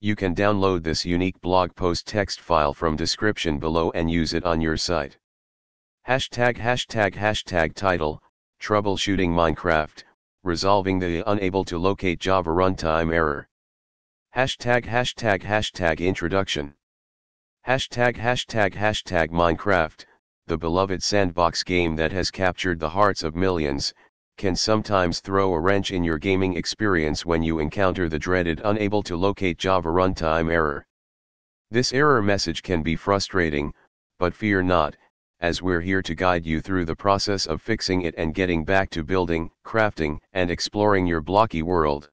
You can download this unique blog post text file from description below and use it on your site. ## title, Troubleshooting Minecraft, Resolving the Unable to Locate Java Runtime Error. ## Introduction. ## Minecraft, the beloved sandbox game that has captured the hearts of millions, can sometimes throw a wrench in your gaming experience when you encounter the dreaded unable to locate Java runtime error. This error message can be frustrating, but fear not, as we're here to guide you through the process of fixing it and getting back to building, crafting, and exploring your blocky world.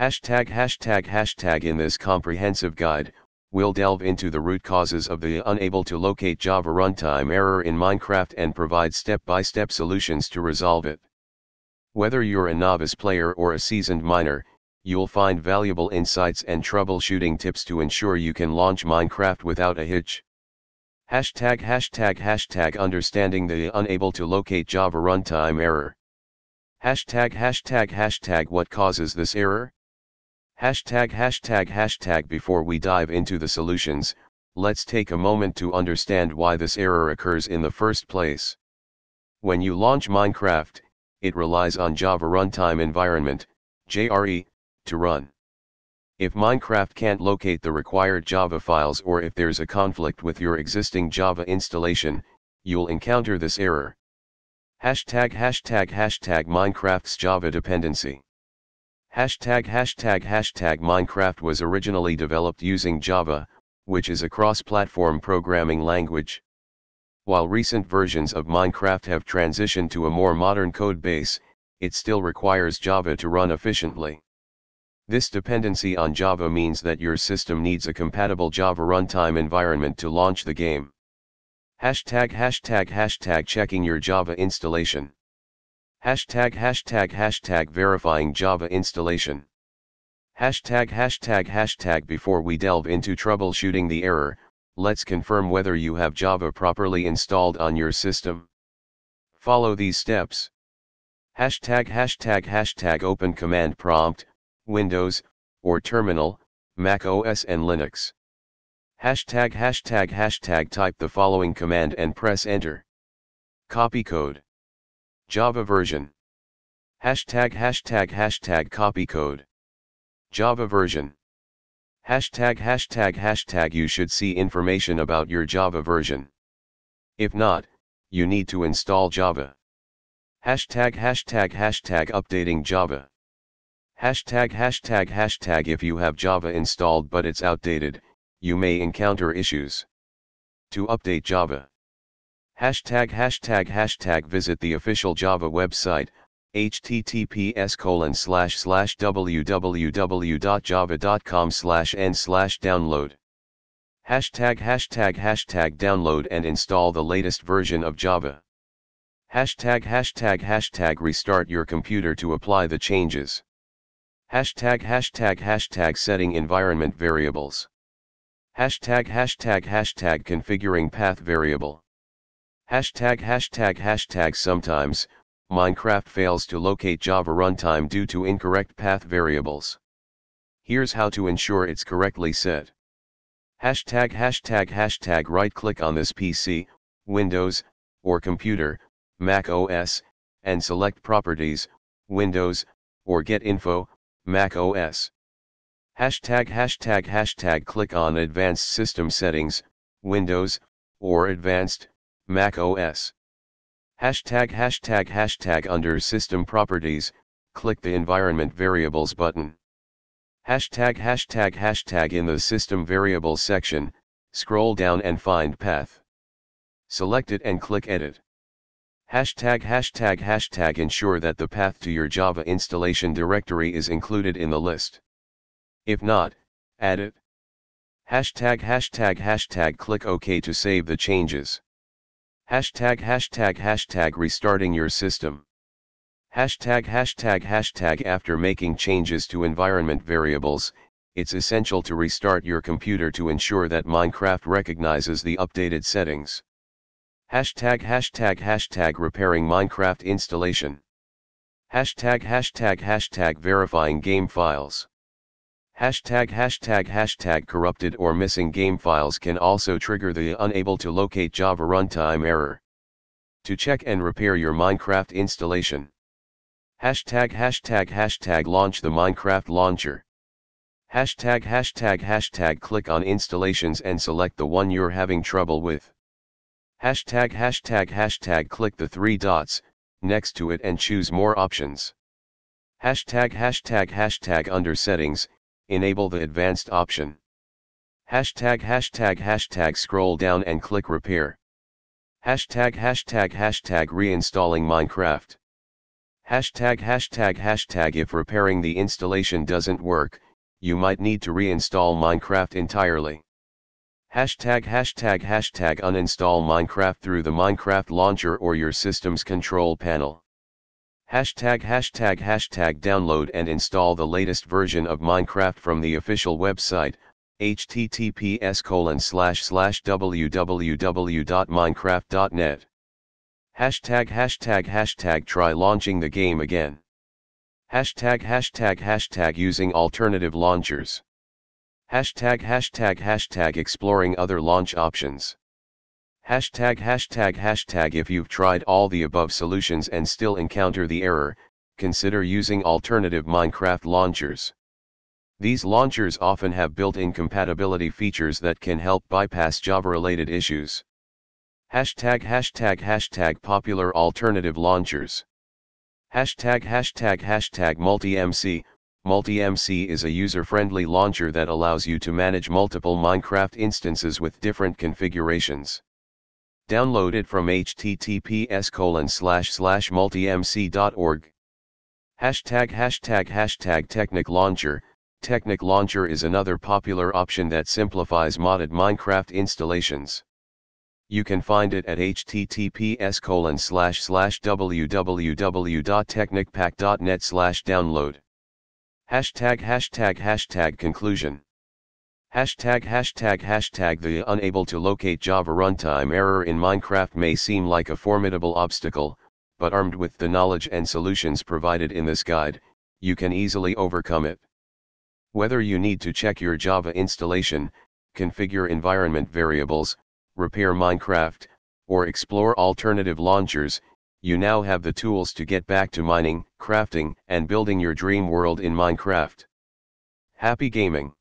## In this comprehensive guide, we'll delve into the root causes of the unable to locate Java runtime error in Minecraft and provide step-by-step solutions to resolve it. Whether you're a novice player or a seasoned miner, you'll find valuable insights and troubleshooting tips to ensure you can launch Minecraft without a hitch. ## Understanding the unable to locate Java runtime error. ## What causes this error? ## Before we dive into the solutions, let's take a moment to understand why this error occurs in the first place. When you launch Minecraft, it relies on Java Runtime Environment (JRE) to run. If Minecraft can't locate the required Java files or if there's a conflict with your existing Java installation, you'll encounter this error. ## Minecraft's Java dependency. ## Minecraft was originally developed using Java, which is a cross-platform programming language. While recent versions of Minecraft have transitioned to a more modern code base, it still requires Java to run efficiently. This dependency on Java means that your system needs a compatible Java runtime environment to launch the game. ## Checking your Java installation. ## Verifying Java installation. ## Before we delve into troubleshooting the error, let's confirm whether you have Java properly installed on your system. Follow these steps. ## Open command prompt, Windows, or Terminal, Mac OS and Linux. ## Type the following command and press enter. Copy code. Java version. ## Copy code. Java version. ## You should see information about your Java version. If not, you need to install Java. ## Updating Java. ## If you have Java installed but it's outdated, you may encounter issues. To update Java. ## Visit the official Java website, https://www.java.com/n/download. ## Download and install the latest version of Java. ## Restart your computer to apply the changes. ## Setting environment variables. ## Configuring path variable. ## Sometimes, Minecraft fails to locate Java runtime due to incorrect path variables. Here's how to ensure it's correctly set. ## Right-click on this PC, Windows, or computer, Mac OS, and select Properties, Windows, or Get Info, Mac OS. ## Click on Advanced System Settings, Windows, or Advanced, Mac OS. ## Under System Properties, click the Environment Variables button. ## In the System Variables section, scroll down and find Path. Select it and click Edit. ## Ensure that the path to your Java installation directory is included in the list. If not, add it. ## Click OK to save the changes. ## Restarting your system. ## After making changes to environment variables, it's essential to restart your computer to ensure that Minecraft recognizes the updated settings. ## Repairing Minecraft installation. ## Verifying game files. ## corrupted or missing game files can also trigger the unable to locate Java runtime error. To check and repair your Minecraft installation. ## launch the Minecraft launcher. ## click on installations and select the one you're having trouble with. ## click the three dots next to it and choose more options. ## under settings, enable the advanced option. ## scroll down and click repair. ## reinstalling Minecraft. ## if repairing the installation doesn't work, you might need to reinstall Minecraft entirely. ## uninstall Minecraft through the Minecraft launcher or your system's control panel. ## download and install the latest version of Minecraft from the official website, https://www.minecraft.net. ## try launching the game again. ## using alternative launchers. ## exploring other launch options. ## if you've tried all the above solutions and still encounter the error, consider using alternative Minecraft launchers. These launchers often have built-in compatibility features that can help bypass Java-related issues. ## popular alternative launchers. ## MultiMC. MultiMC is a user-friendly launcher that allows you to manage multiple Minecraft instances with different configurations. Download it from https://multimc.org. ## Technic Launcher. Technic Launcher is another popular option that simplifies modded Minecraft installations. You can find it at https://www.technicpack.net/download. ## conclusion. ## the unable to locate Java runtime error in Minecraft may seem like a formidable obstacle, but armed with the knowledge and solutions provided in this guide, you can easily overcome it. Whether you need to check your Java installation, configure environment variables, repair Minecraft, or explore alternative launchers, you now have the tools to get back to mining, crafting, and building your dream world in Minecraft. Happy gaming!